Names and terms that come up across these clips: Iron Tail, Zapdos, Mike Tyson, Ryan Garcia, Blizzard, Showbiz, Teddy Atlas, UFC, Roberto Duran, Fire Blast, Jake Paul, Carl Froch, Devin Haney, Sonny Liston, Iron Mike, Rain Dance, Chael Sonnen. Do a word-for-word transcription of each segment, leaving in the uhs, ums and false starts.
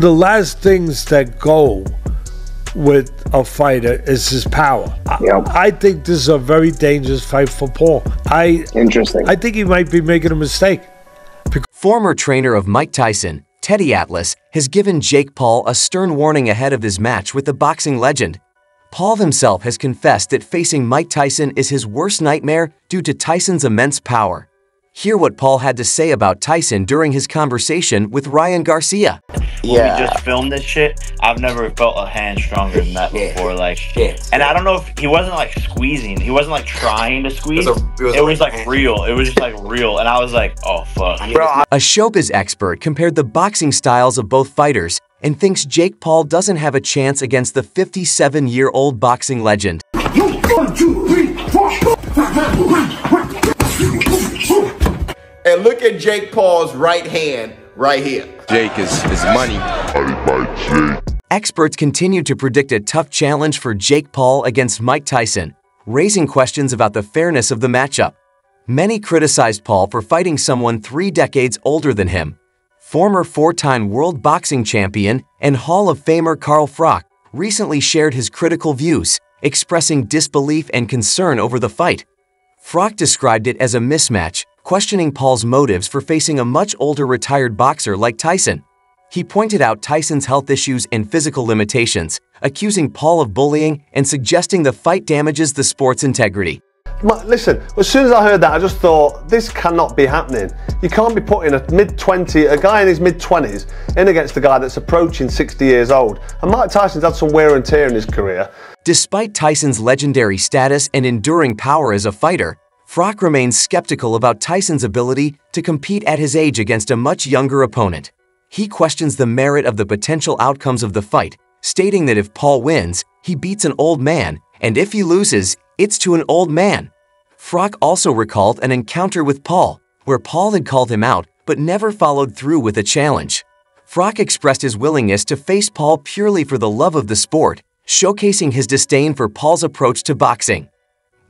The last things that go with a fighter is his power. Yep. I, I think this is a very dangerous fight for Paul. I Interesting. I think he might be making a mistake. Former trainer of Mike Tyson, Teddy Atlas, has given Jake Paul a stern warning ahead of his match with the boxing legend. Paul himself has confessed that facing Mike Tyson is his worst nightmare due to Tyson's immense power. Hear what Paul had to say about Tyson during his conversation with Ryan Garcia. When yeah. we just filmed this shit, I've never felt a hand stronger than that yeah. before. Like, yeah. and I don't know if he wasn't like squeezing, he wasn't like trying to squeeze. It was, a, it was, it was like real. It was just like real, and I was like, oh fuck. Bro, a Showbiz expert compared the boxing styles of both fighters and thinks Jake Paul doesn't have a chance against the fifty-seven-year-old boxing legend. You, one, two, three, four. And look at Jake Paul's right hand right here. Jake is, is money. Experts continue to predict a tough challenge for Jake Paul against Mike Tyson, raising questions about the fairness of the matchup. Many criticized Paul for fighting someone three decades older than him. Former four-time world boxing champion and Hall of Famer Carl Froch recently shared his critical views, expressing disbelief and concern over the fight. Froch described it as a mismatch, questioning Paul's motives for facing a much older retired boxer like Tyson. He pointed out Tyson's health issues and physical limitations, accusing Paul of bullying and suggesting the fight damages the sport's integrity. Listen, as soon as I heard that, I just thought, this cannot be happening. You can't be putting a mid twenty, a guy in his mid twenties in against a guy that's approaching sixty years old. And Mike Tyson's had some wear and tear in his career. Despite Tyson's legendary status and enduring power as a fighter, Froch remains skeptical about Tyson's ability to compete at his age against a much younger opponent. He questions the merit of the potential outcomes of the fight, stating that if Paul wins, he beats an old man, and if he loses, it's to an old man. Froch also recalled an encounter with Paul, where Paul had called him out but never followed through with a challenge. Froch expressed his willingness to face Paul purely for the love of the sport, showcasing his disdain for Paul's approach to boxing.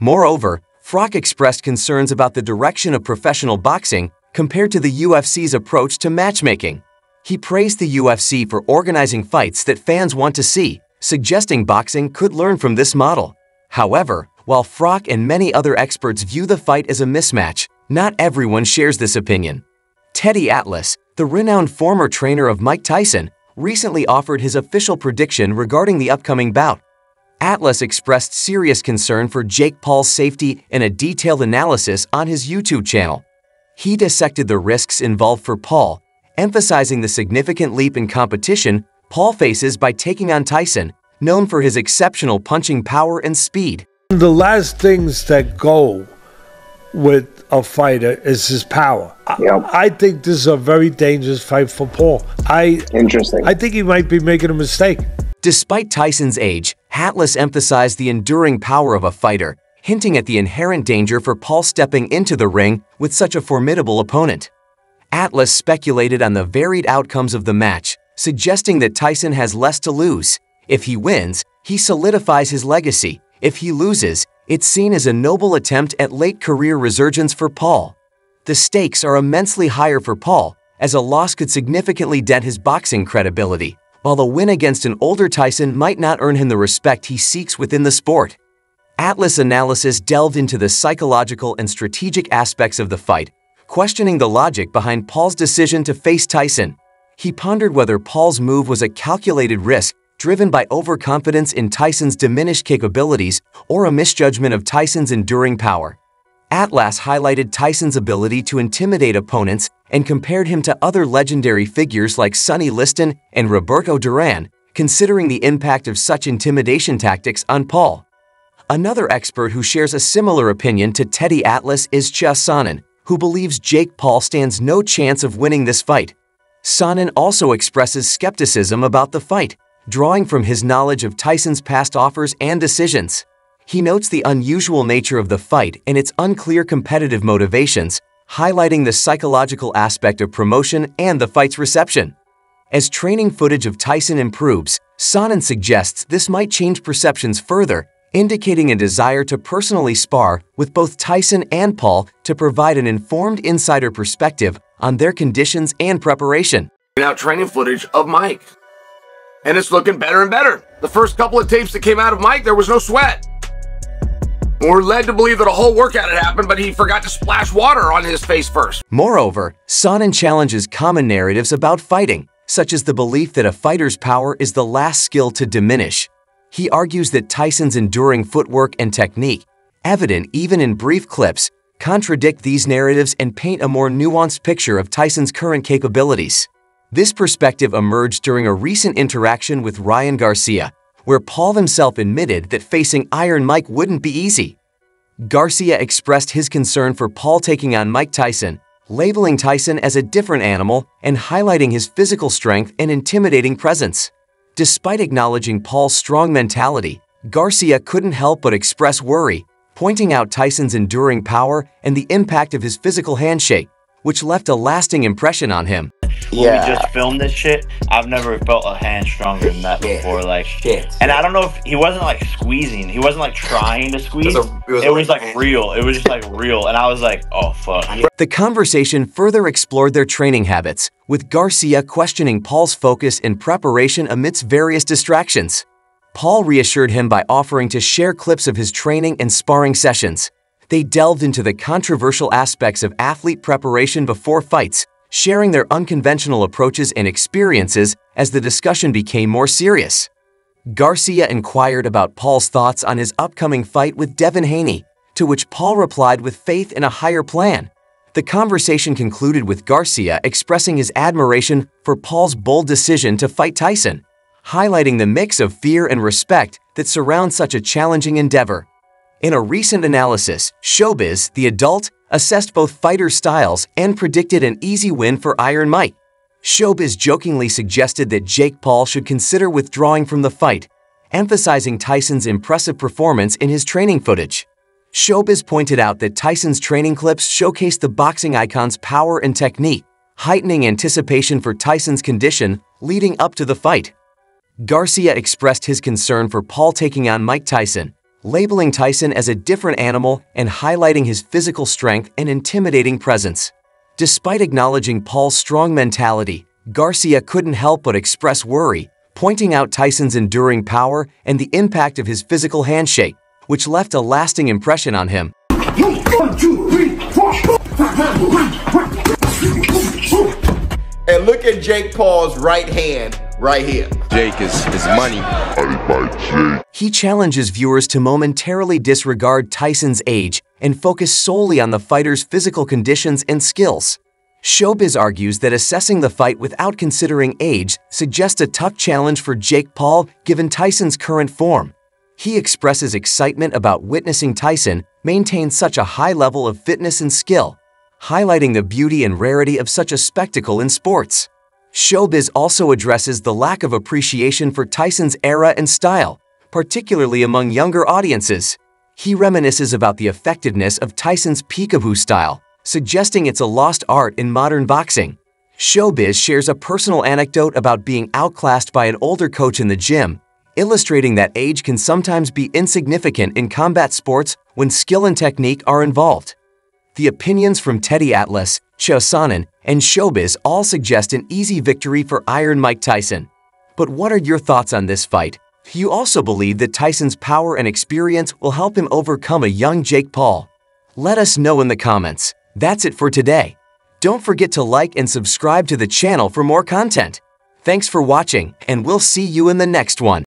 Moreover, Froch expressed concerns about the direction of professional boxing compared to the U F C's approach to matchmaking. He praised the U F C for organizing fights that fans want to see, suggesting boxing could learn from this model. However, while Froch and many other experts view the fight as a mismatch, not everyone shares this opinion. Teddy Atlas, the renowned former trainer of Mike Tyson, recently offered his official prediction regarding the upcoming bout. Atlas expressed serious concern for Jake Paul's safety in a detailed analysis on his YouTube channel. He dissected the risks involved for Paul, emphasizing the significant leap in competition Paul faces by taking on Tyson, known for his exceptional punching power and speed. The last things that go with a fighter is his power. Yep. I, I think this is a very dangerous fight for Paul. I, Interesting. I think he might be making a mistake. Despite Tyson's age, Atlas emphasized the enduring power of a fighter, hinting at the inherent danger for Paul stepping into the ring with such a formidable opponent. Atlas speculated on the varied outcomes of the match, suggesting that Tyson has less to lose. If he wins, he solidifies his legacy. If he loses, it's seen as a noble attempt at late-career resurgence for Paul. The stakes are immensely higher for Paul, as a loss could significantly dent his boxing credibility, while the win against an older Tyson might not earn him the respect he seeks within the sport. Atlas' analysis delved into the psychological and strategic aspects of the fight, questioning the logic behind Paul's decision to face Tyson. He pondered whether Paul's move was a calculated risk driven by overconfidence in Tyson's diminished capabilities or a misjudgment of Tyson's enduring power. Atlas highlighted Tyson's ability to intimidate opponents and compared him to other legendary figures like Sonny Liston and Roberto Duran, considering the impact of such intimidation tactics on Paul. Another expert who shares a similar opinion to Teddy Atlas is Chael Sonnen, who believes Jake Paul stands no chance of winning this fight. Sonnen also expresses skepticism about the fight, drawing from his knowledge of Tyson's past offers and decisions. He notes the unusual nature of the fight and its unclear competitive motivations, highlighting the psychological aspect of promotion and the fight's reception. As training footage of Tyson improves, Sonnen suggests this might change perceptions further, indicating a desire to personally spar with both Tyson and Paul to provide an informed insider perspective on their conditions and preparation. Out training footage of Mike, and it's looking better and better. The first couple of tapes that came out of Mike, there was no sweat. We're led to believe that a whole workout had happened, but he forgot to splash water on his face first. Moreover, Sonnen challenges common narratives about fighting, such as the belief that a fighter's power is the last skill to diminish. He argues that Tyson's enduring footwork and technique, evident even in brief clips, contradict these narratives and paint a more nuanced picture of Tyson's current capabilities. This perspective emerged during a recent interaction with Ryan Garcia, where Paul himself admitted that facing Iron Mike wouldn't be easy. Garcia expressed his concern for Paul taking on Mike Tyson, labeling Tyson as a different animal and highlighting his physical strength and intimidating presence. Despite acknowledging Paul's strong mentality, Garcia couldn't help but express worry, pointing out Tyson's enduring power and the impact of his physical handshake, which left a lasting impression on him. When yeah. we just filmed this shit, I've never felt a hand stronger than that yeah. before. Like, shit. And yeah. I don't know if he wasn't like squeezing. He wasn't like trying to squeeze. It was, a, it was, it was like real. It was just like real. And I was like, oh, fuck. The conversation further explored their training habits, with Garcia questioning Paul's focus and preparation amidst various distractions. Paul reassured him by offering to share clips of his training and sparring sessions. They delved into the controversial aspects of athlete preparation before fights, sharing their unconventional approaches and experiences as the discussion became more serious. Garcia inquired about Paul's thoughts on his upcoming fight with Devin Haney, to which Paul replied with faith in a higher plan. The conversation concluded with Garcia expressing his admiration for Paul's bold decision to fight Tyson, highlighting the mix of fear and respect that surrounds such a challenging endeavor. In a recent analysis, Showbiz, the adult, assessed both fighter styles and predicted an easy win for Iron Mike. Showbiz jokingly suggested that Jake Paul should consider withdrawing from the fight, emphasizing Tyson's impressive performance in his training footage. Showbiz pointed out that Tyson's training clips showcased the boxing icon's power and technique, heightening anticipation for Tyson's condition leading up to the fight. Garcia expressed his concern for Paul taking on Mike Tyson, labeling Tyson as a different animal and highlighting his physical strength and intimidating presence. Despite acknowledging Paul's strong mentality, Garcia couldn't help but express worry, pointing out Tyson's enduring power and the impact of his physical handshake, which left a lasting impression on him. And look at Jake Paul's right hand right here. Jake is, is money. He challenges viewers to momentarily disregard Tyson's age and focus solely on the fighter's physical conditions and skills. Showbiz argues that assessing the fight without considering age suggests a tough challenge for Jake Paul given Tyson's current form. He expresses excitement about witnessing Tyson maintain such a high level of fitness and skill, highlighting the beauty and rarity of such a spectacle in sports. Showbiz also addresses the lack of appreciation for Tyson's era and style, particularly among younger audiences. He reminisces about the effectiveness of Tyson's peekaboo style, suggesting it's a lost art in modern boxing. Showbiz shares a personal anecdote about being outclassed by an older coach in the gym, illustrating that age can sometimes be insignificant in combat sports when skill and technique are involved. The opinions from Teddy Atlas, Chael Sonnen, and Showbiz all suggest an easy victory for Iron Mike Tyson. But what are your thoughts on this fight? Do you also believe that Tyson's power and experience will help him overcome a young Jake Paul? Let us know in the comments. That's it for today. Don't forget to like and subscribe to the channel for more content. Thanks for watching, and we'll see you in the next one.